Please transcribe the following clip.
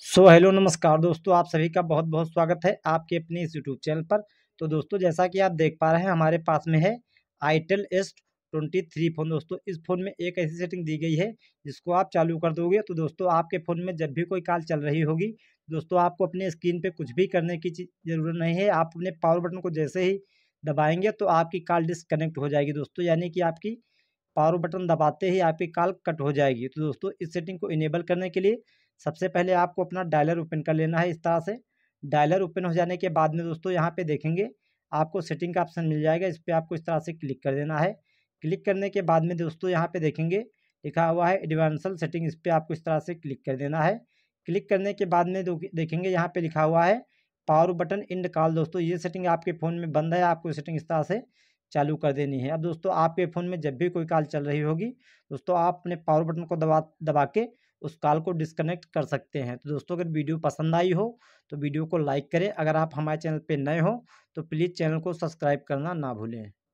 So hello नमस्कार दोस्तों, आप सभी का बहुत बहुत स्वागत है आपके अपने इस यूट्यूब चैनल पर। तो दोस्तों, जैसा कि आप देख पा रहे हैं, हमारे पास में है आइटल S23 फ़ोन। दोस्तों, इस फ़ोन में एक ऐसी सेटिंग दी गई है जिसको आप चालू कर दोगे तो दोस्तों आपके फ़ोन में जब भी कोई कॉल चल रही होगी दोस्तों, आपको अपने स्क्रीन पर कुछ भी करने की ज़रूरत नहीं है। आप अपने पावर बटन को जैसे ही दबाएँगे तो आपकी कॉल डिस्कनेक्ट हो जाएगी दोस्तों, यानी कि आपकी पावर बटन दबाते ही आपकी कॉल कट हो जाएगी। तो दोस्तों, इस सेटिंग को इनेबल करने के लिए सबसे पहले आपको अपना डायलर ओपन कर लेना है। इस तरह से डायलर ओपन हो जाने के बाद में दोस्तों यहाँ पे देखेंगे आपको सेटिंग का ऑप्शन मिल जाएगा। इस पर आपको इस तरह से क्लिक कर देना है। क्लिक करने के बाद में दोस्तों यहाँ पे देखेंगे लिखा हुआ है एडवांसल सेटिंग, इस पर आपको इस तरह से क्लिक कर देना है। क्लिक करने के बाद में देखेंगे यहाँ पे लिखा हुआ है पावर बटन एंड कॉल। दोस्तों, ये सेटिंग आपके फ़ोन में बंद है, आपको सेटिंग इस तरह से चालू कर देनी है। अब दोस्तों आपके फ़ोन में जब भी कोई कॉल चल रही होगी दोस्तों, आप अपने पावर बटन को दबा के उस कॉल को डिस्कनेक्ट कर सकते हैं। तो दोस्तों, अगर वीडियो पसंद आई हो तो वीडियो को लाइक करें। अगर आप हमारे चैनल पे नए हो तो प्लीज़ चैनल को सब्सक्राइब करना ना भूलें।